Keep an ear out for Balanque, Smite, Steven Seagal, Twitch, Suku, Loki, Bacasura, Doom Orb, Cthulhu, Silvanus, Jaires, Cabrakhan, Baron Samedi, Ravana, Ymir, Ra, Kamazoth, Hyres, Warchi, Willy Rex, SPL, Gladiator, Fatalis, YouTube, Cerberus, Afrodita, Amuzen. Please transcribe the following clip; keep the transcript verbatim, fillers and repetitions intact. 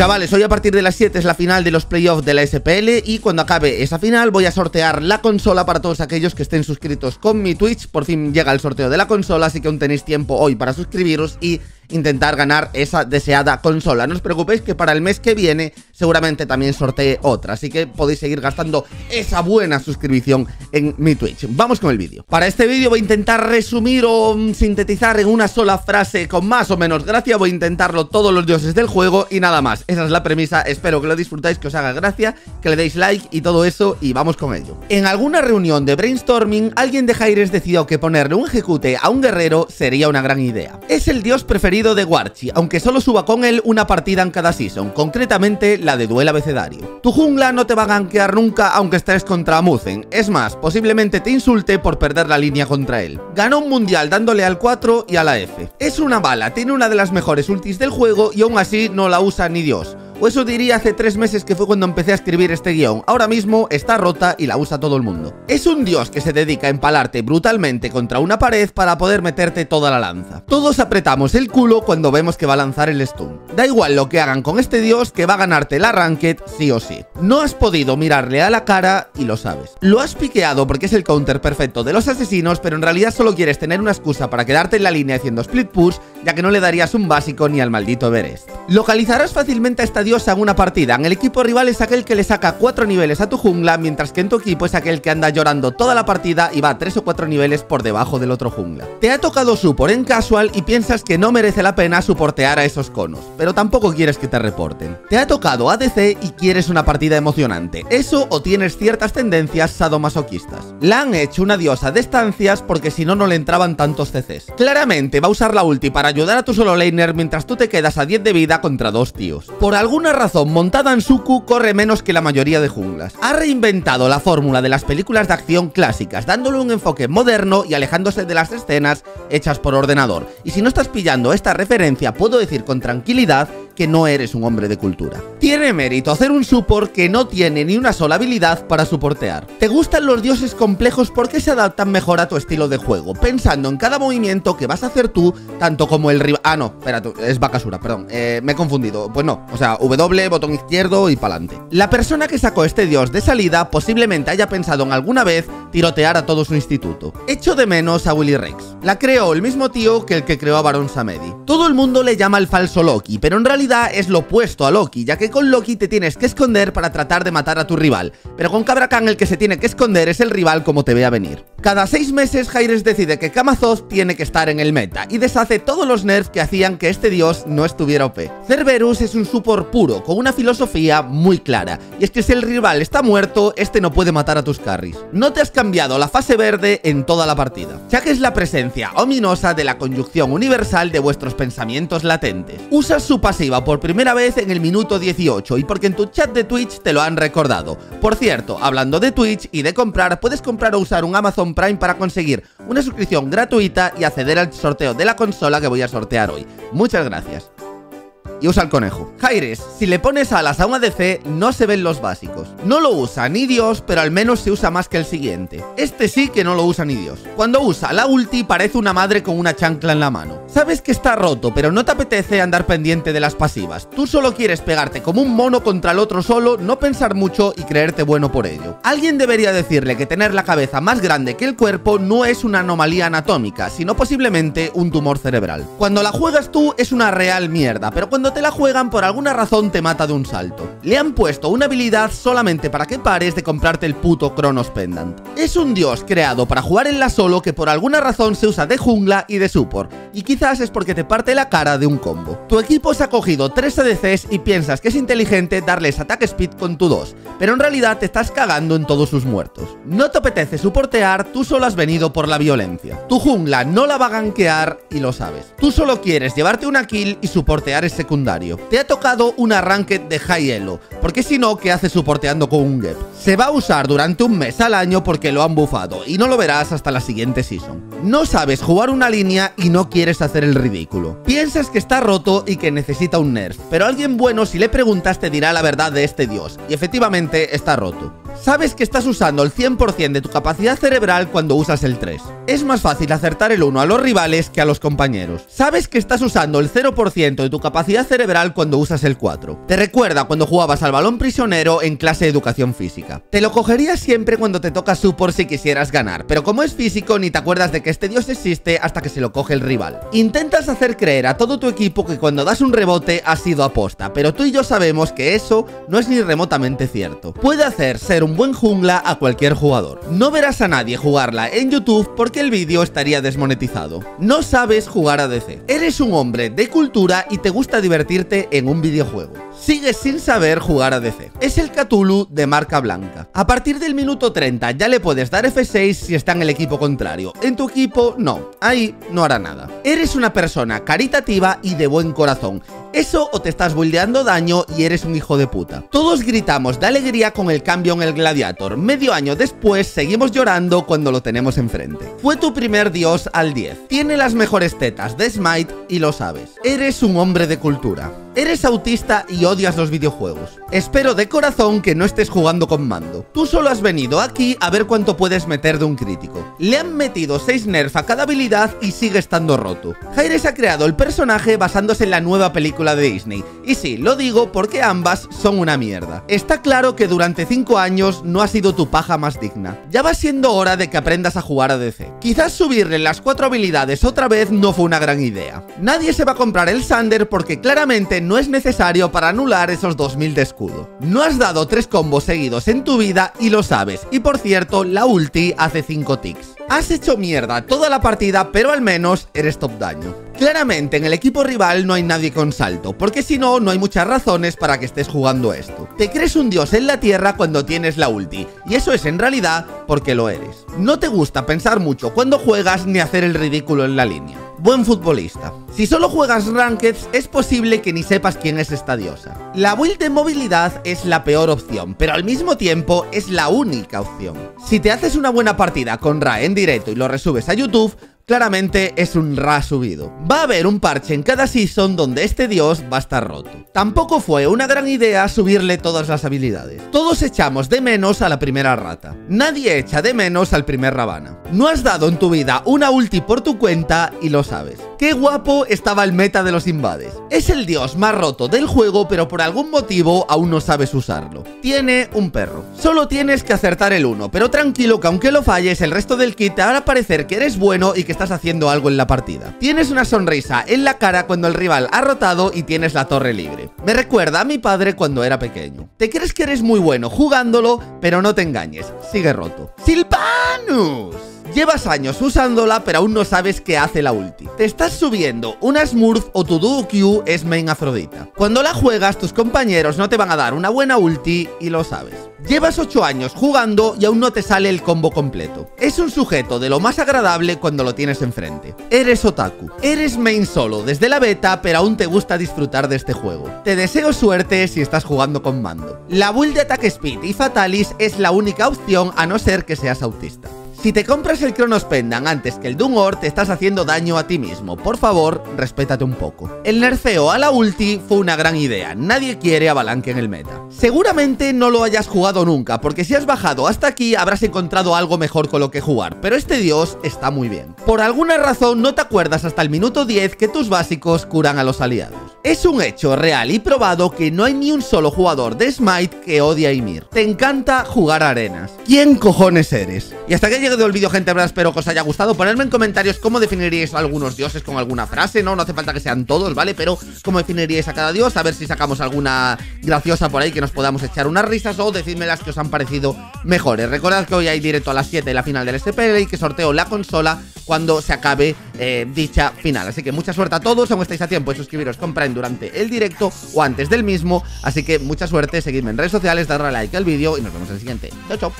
Chavales, hoy a partir de las siete es la final de los playoffs de la S P L y cuando acabe esa final voy a sortear la consola para todos aquellos que estén suscritos con mi Twitch. Por fin llega el sorteo de la consola, así que aún tenéis tiempo hoy para suscribiros y intentar ganar esa deseada consola. No os preocupéis que para el mes que viene seguramente también sorteé otra, así que podéis seguir gastando esa buena suscripción en mi Twitch. Vamos con el vídeo. Para este vídeo voy a intentar resumir o sintetizar en una sola frase con más o menos gracia. Voy a intentarlo todos los dioses del juego y nada más. Esa es la premisa, espero que lo disfrutáis, que os haga gracia, que le deis like y todo eso, y vamos con ello. En alguna reunión de brainstorming, alguien de Jaires decidió que ponerle un ejecute a un guerrero sería una gran idea. Es el dios preferido de Warchi, aunque solo suba con él una partida en cada season, concretamente la de duelo abecedario. Tu jungla no te va a gankear nunca aunque estés contra Amuzen, es más, posiblemente te insulte por perder la línea contra él. Ganó un mundial dándole al cuatro y a la F. Es una bala, tiene una de las mejores ultis del juego y aún así no la usa ni Dios. O eso diría hace tres meses, que fue cuando empecé a escribir este guión. Ahora mismo está rota y la usa todo el mundo. Es un dios que se dedica a empalarte brutalmente contra una pared para poder meterte toda la lanza. Todos apretamos el culo cuando vemos que va a lanzar el stun. Da igual lo que hagan con este dios, que va a ganarte la ranked sí o sí. No has podido mirarle a la cara y lo sabes. Lo has piqueado porque es el counter perfecto de los asesinos, pero en realidad solo quieres tener una excusa para quedarte en la línea haciendo split push, ya que no le darías un básico ni al maldito Everest. Localizarás fácilmente a esta diosa en una partida. En el equipo rival es aquel que le saca cuatro niveles a tu jungla, mientras que en tu equipo es aquel que anda llorando toda la partida y va tres o cuatro niveles por debajo del otro jungla. Te ha tocado support en casual y piensas que no merece la pena soportear a esos conos, pero tampoco quieres que te reporten. Te ha tocado A D C y quieres una partida emocionante. Eso, o tienes ciertas tendencias sadomasoquistas. La han hecho una diosa de estancias porque si no, no le entraban tantos C Cs. Claramente va a usar la ulti para ayudar a tu solo laner mientras tú te quedas a diez de vida contra dos tíos. Por algún Una razón montada en Suku, corre menos que la mayoría de junglas. Ha reinventado la fórmula de las películas de acción clásicas, dándole un enfoque moderno y alejándose de las escenas hechas por ordenador. Y si no estás pillando esta referencia, puedo decir con tranquilidad que no eres un hombre de cultura. Tiene mérito hacer un support que no tiene ni una sola habilidad para suportear. Te gustan los dioses complejos porque se adaptan mejor a tu estilo de juego, pensando en cada movimiento que vas a hacer tú, tanto como el rival... Ah, no, espérate, es Bacasura, perdón, eh, me he confundido. Pues no, o sea, W, botón izquierdo y pa'lante. La persona que sacó este dios de salida posiblemente haya pensado en alguna vez tirotear a todo su instituto. Echo de menos a Willy Rex. La creó el mismo tío que el que creó a Baron Samedi. Todo el mundo le llama el falso Loki, pero en realidad es lo opuesto a Loki, ya que con Loki te tienes que esconder para tratar de matar a tu rival, pero con Cabrakhan el que se tiene que esconder es el rival como te vea venir. Cada seis meses Hyres decide que Kamazoth tiene que estar en el meta y deshace todos los nerfs que hacían que este dios no estuviera O P. Cerberus es un support puro, con una filosofía muy clara, y es que si el rival está muerto, este no puede matar a tus carries. No te has cambiado la fase verde en toda la partida, ya que es la presencia ominosa de la conyunción universal de vuestros pensamientos latentes. Usas su pasiva por primera vez en el minuto dieciocho y porque en tu chat de Twitch te lo han recordado. Por cierto, hablando de Twitch y de comprar, puedes comprar o usar un Amazon Prime para conseguir una suscripción gratuita y acceder al sorteo de la consola que voy a sortear hoy. Muchas gracias. Y usa el conejo. Jaires, si le pones alas a un A D C, no se ven los básicos. No lo usa ni Dios, pero al menos se usa más que el siguiente. Este sí que no lo usa ni Dios. Cuando usa la ulti, parece una madre con una chancla en la mano. Sabes que está roto, pero no te apetece andar pendiente de las pasivas. Tú solo quieres pegarte como un mono contra el otro solo, no pensar mucho y creerte bueno por ello. Alguien debería decirle que tener la cabeza más grande que el cuerpo no es una anomalía anatómica, sino posiblemente un tumor cerebral. Cuando la juegas tú, es una real mierda, pero cuando te la juegan, por alguna razón te mata de un salto. Le han puesto una habilidad solamente para que pares de comprarte el puto Chronos Pendant. Es un dios creado para jugar en la solo que por alguna razón se usa de jungla y de support, y quizás es porque te parte la cara de un combo. Tu equipo se ha cogido tres A D Cs y piensas que es inteligente darles ataque speed con tu dos, pero en realidad te estás cagando en todos sus muertos. No te apetece soportear, tú solo has venido por la violencia. Tu jungla no la va a gankear y lo sabes. Tú solo quieres llevarte una kill y soportear el secundario. Te ha tocado un arranque de high elo, porque si no, ¿qué hace soporteando con un gap? Se va a usar durante un mes al año porque lo han bufado y no lo verás hasta la siguiente season. No sabes jugar una línea y no quieres hacer el ridículo. Piensas que está roto y que necesita un nerf, pero alguien bueno, si le preguntas, te dirá la verdad de este dios, y efectivamente está roto. Sabes que estás usando el cien por cien de tu capacidad cerebral cuando usas el tres. Es más fácil acertar el uno a los rivales que a los compañeros. Sabes que estás usando el cero por ciento de tu capacidad cerebral cuando usas el cuatro. Te recuerda cuando jugabas al balón prisionero en clase de educación física. Te lo cogerías siempre cuando te toca su por si quisieras ganar, pero como es físico ni te acuerdas de que este dios existe hasta que se lo coge el rival. Intentas hacer creer a todo tu equipo que cuando das un rebote ha sido aposta, pero tú y yo sabemos que eso no es ni remotamente cierto. Puede hacer ser un buen jungla a cualquier jugador. No verás a nadie jugarla en YouTube porque el vídeo estaría desmonetizado. No sabes jugar a D C. Eres un hombre de cultura y te gusta divertirte en un videojuego. Sigues sin saber jugar a D C. Es el Cthulhu de marca blanca. A partir del minuto treinta ya le puedes dar efe seis si está en el equipo contrario. En tu equipo, no. Ahí no hará nada. Eres una persona caritativa y de buen corazón. Eso o te estás buildeando daño y eres un hijo de puta. Todos gritamos de alegría con el cambio en el Gladiator. Medio año después seguimos llorando cuando lo tenemos enfrente. Fue tu primer dios al diez. Tiene las mejores tetas de Smite y lo sabes. Eres un hombre de cultura. Eres autista y odias los videojuegos. Espero de corazón que no estés jugando con mando. Tú solo has venido aquí a ver cuánto puedes meter de un crítico. Le han metido seis nerfs a cada habilidad y sigue estando roto. Jaires ha creado el personaje basándose en la nueva película de Disney. Y sí, lo digo porque ambas son una mierda. Está claro que durante cinco años no ha sido tu paja más digna. Ya va siendo hora de que aprendas a jugar a D C. Quizás subirle las cuatro habilidades otra vez no fue una gran idea. Nadie se va a comprar el Sander porque claramente no es necesario para anular esos dos mil de escudo. No has dado tres combos seguidos en tu vida y lo sabes. Y por cierto, la ulti hace cinco ticks. Has hecho mierda toda la partida, pero al menos eres top daño. Claramente en el equipo rival no hay nadie con salto, porque si no, no hay muchas razones para que estés jugando esto. Te crees un dios en la tierra cuando tienes la ulti, y eso es en realidad porque lo eres. No te gusta pensar mucho cuando juegas ni hacer el ridículo en la línea. Buen futbolista. Si solo juegas Rankeds, es posible que ni sepas quién es esta diosa. La build de movilidad es la peor opción, pero al mismo tiempo es la única opción. Si te haces una buena partida con Ra en directo y lo resubes a YouTube, claramente es un Ra subido. Va a haber un parche en cada season donde este dios va a estar roto. Tampoco fue una gran idea subirle todas las habilidades. Todos echamos de menos a la primera rata. Nadie echa de menos al primer Ravana. No has dado en tu vida una ulti por tu cuenta y lo sabes. Qué guapo estaba el meta de los invades. Es el dios más roto del juego, pero por algún motivo aún no sabes usarlo. Tiene un perro. Solo tienes que acertar el uno, pero tranquilo que aunque lo falles, el resto del kit te hará parecer que eres bueno y que estás haciendo algo en la partida. Tienes una sonrisa en la cara cuando el rival ha rotado y tienes la torre libre. Me recuerda a mi padre cuando era pequeño. Te crees que eres muy bueno jugándolo, pero no te engañes, sigue roto. ¡Silvanus! Llevas años usándola, pero aún no sabes qué hace la ulti. Te estás subiendo una Smurf o tu duo Q es main Afrodita. Cuando la juegas, tus compañeros no te van a dar una buena ulti y lo sabes. Llevas ocho años jugando y aún no te sale el combo completo. Es un sujeto de lo más agradable cuando lo tienes enfrente. Eres otaku. Eres main solo desde la beta, pero aún te gusta disfrutar de este juego. Te deseo suerte si estás jugando con mando. La build de Attack Speed y Fatalis es la única opción a no ser que seas autista. Si te compras el Chronos Pendant antes que el Doom Orb, te estás haciendo daño a ti mismo. Por favor, respétate un poco. El nerfeo a la ulti fue una gran idea. Nadie quiere a Balanque en el meta. Seguramente no lo hayas jugado nunca, porque si has bajado hasta aquí habrás encontrado algo mejor con lo que jugar, pero este dios está muy bien. Por alguna razón no te acuerdas hasta el minuto diez que tus básicos curan a los aliados. Es un hecho real y probado que no hay ni un solo jugador de Smite que odie a Ymir. Te encanta jugar a arenas. ¿Quién cojones eres? Y hasta que llegue del vídeo, gente, verdad, espero que os haya gustado. Ponedme en comentarios cómo definiríais a algunos dioses con alguna frase, ¿no? No hace falta que sean todos, ¿vale? Pero cómo definiríais a cada dios, a ver si sacamos alguna graciosa por ahí que nos podamos echar unas risas, o decidme las que os han parecido mejores. Recordad que hoy hay directo a las siete la final del S P L y que sorteo la consola cuando se acabe eh, dicha final. Así que mucha suerte a todos, aún estáis a tiempo de suscribiros con Prime durante el directo o antes del mismo. Así que mucha suerte, seguidme en redes sociales, dadle a like al vídeo y nos vemos en el siguiente. Chao, chao.